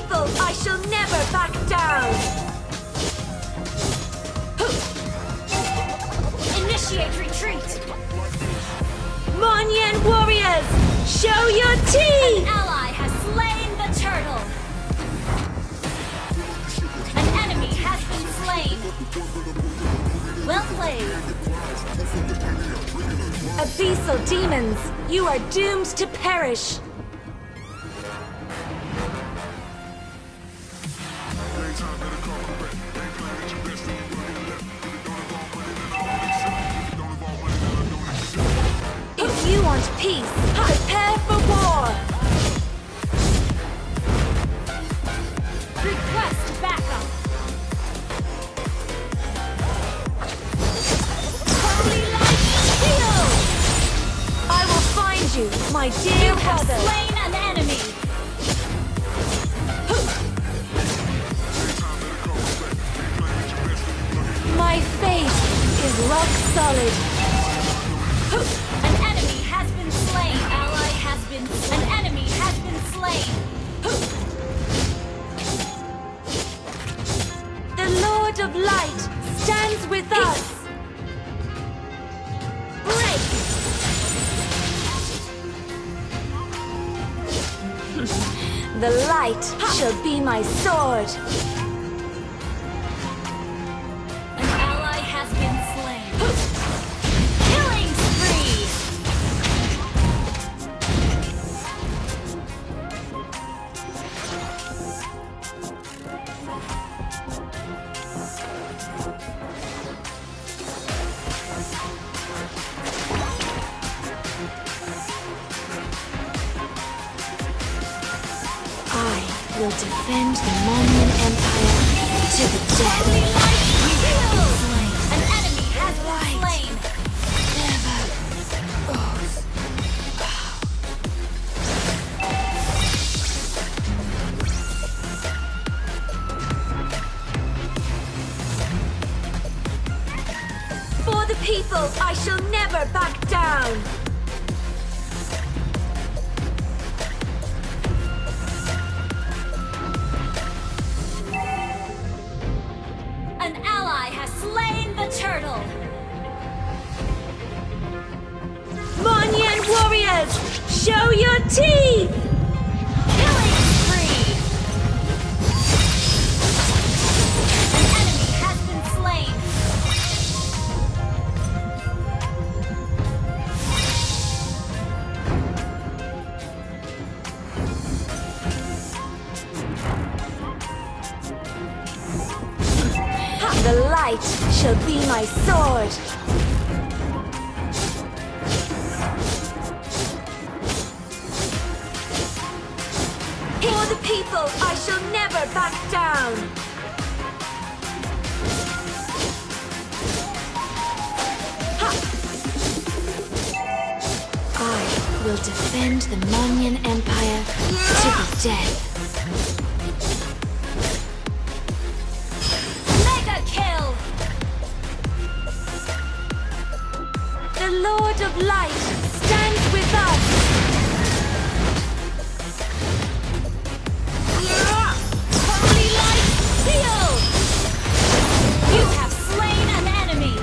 people, I shall never back down! Initiate retreat! Moniyan warriors, show your teeth! An ally has slain the turtle! An enemy has been slain! Well played! Abyssal demons, you are doomed to perish! If you want peace, prepare for war! Request backup! Holy lightning shield! I will find you, my dear brother! You have slain an enemy! My faith is rock solid. An enemy has been slain. Ally has been slain. An enemy has been slain. The Lord of Light stands with us. Break. The light shall be my sword. I will defend the Moniyan Empire to the death. An enemy has been slain. Never. Oh. For the people, I shall never back down. Turtle! Moniyan warriors, show your teeth! Killing spree! An enemy has been slain! The light shall be my sword. For the people, I shall never back down. I will defend the Moniyan Empire to the death. The Lord of Light stands with us! Yeah. Holy Light Shield! You have slain an enemy!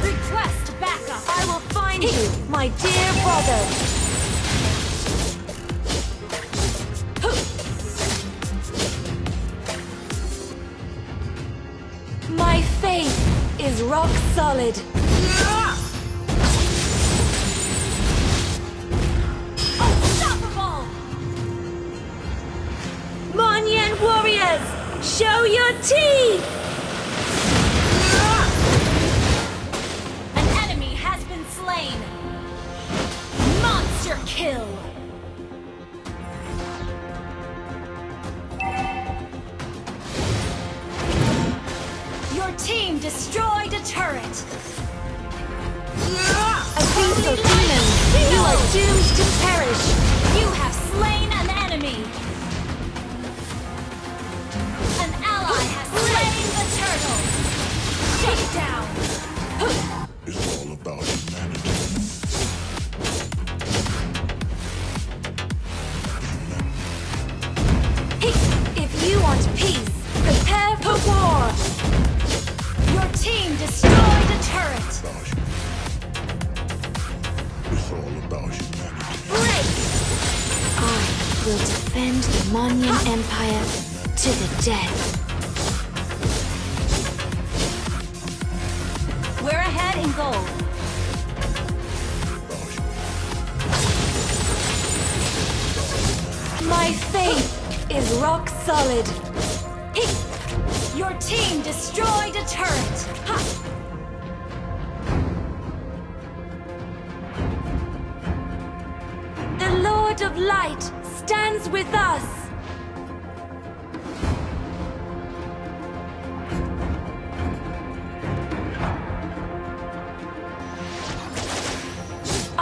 Request backup! I will find you, my dear brother! My faith is rock solid. Unstoppable! Moniyan warriors, show your teeth! An enemy has been slain. Monster kill! Team destroyed a turret. Abyssal demons, you are doomed to perish. You have slain an enemy. An ally has slain the turtle. Shut down. It's all about humanity. will defend the Moniyan Empire to the death. We're ahead in gold. My faith is rock solid. Your team destroyed a turret. The Lord of Light stands with us.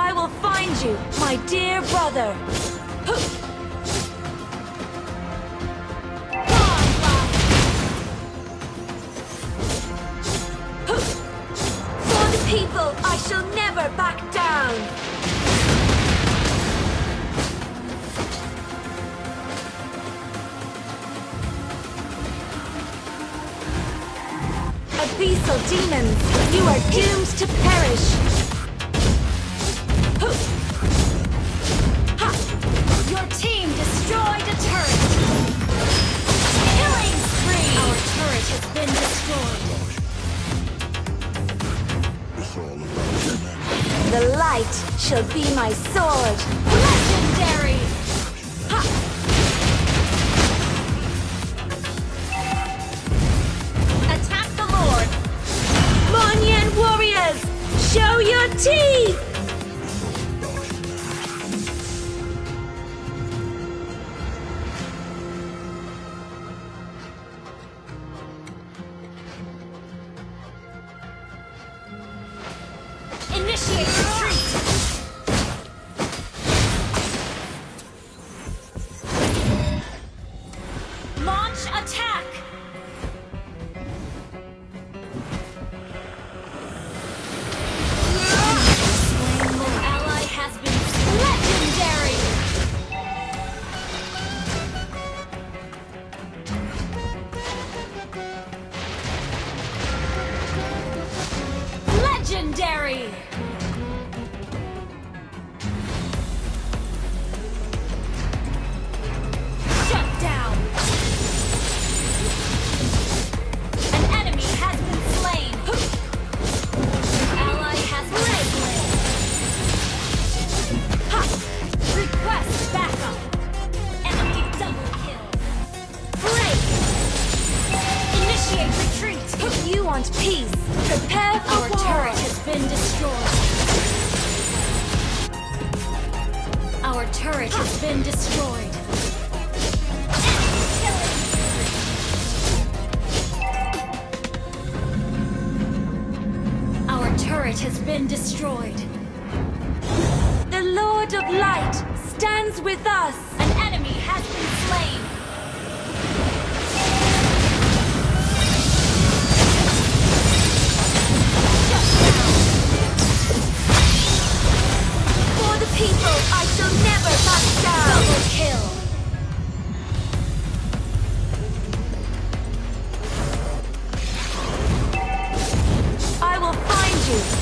I will find you, my dear brother. People, I shall never back down! Abyssal demons, you are doomed to perish! Your team destroyed a turret! Killing spree! Our turret has been destroyed! The light shall be my sword! Legendary! Ha! Attack the Lord! Moniyan warriors! Show your teeth! Initiate retreat! Launch attack! Slain ally has been legendary! Legendary! If you want peace, prepare for war. Our turret has been destroyed. Our turret has been destroyed. Our turret has been destroyed. The Lord of Light stands with us. An enemy has been slain.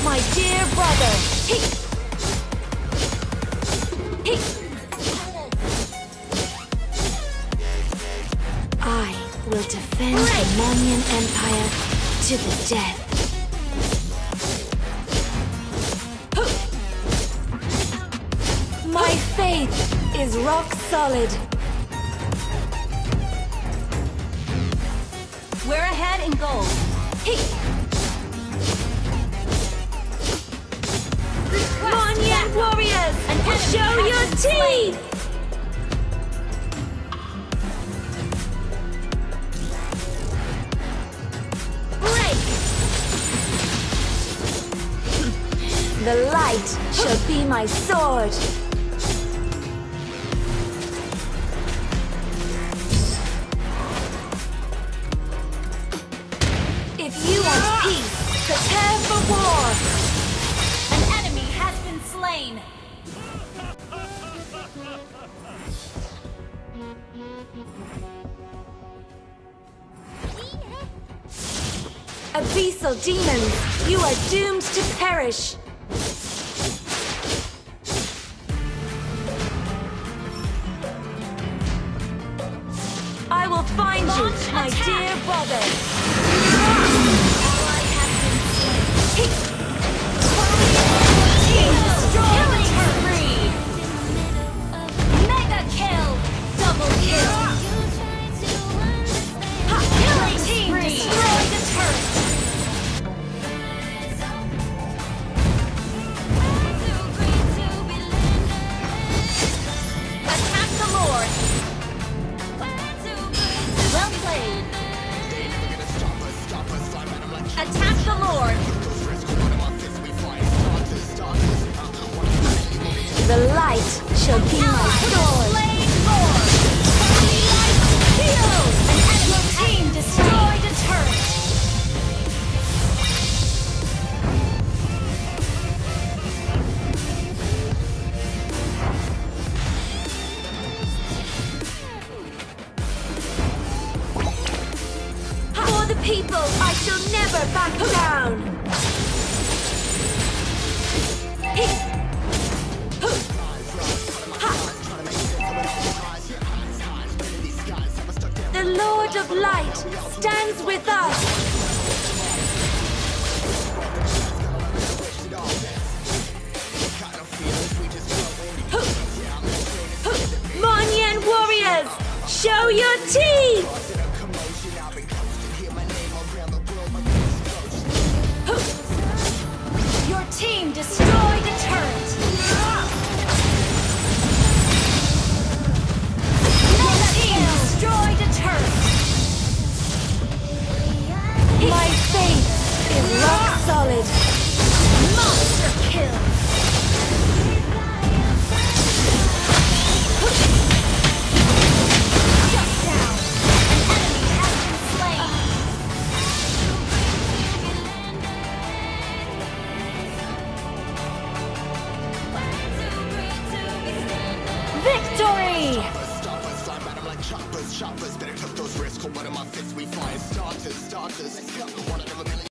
My dear brother, I will defend the Moniyan Empire to the death. My faith is rock solid. We're ahead in gold. Moniyan warriors, show your teeth! Break! The light shall be my sword! If you want peace, prepare for war! Slain. Abyssal demons, you are doomed to perish. vengeance, my dear brother! Killing spree! Mega kill! Double kill! Killing spree! Destroy the turret! Well played. Attack the Lord. The light shall be my sword. An enemy team destroyed a turret. People, I shall never back down! The Lord of Light stands with us! Moniyan warriors, show your teeth! Team destroy the turret! Mega team destroy the turret! My faith is rock solid! Monster kill! Shut down! An enemy has been slain! Victory! Choppers, better took those risks. One of my fists, we fire starters.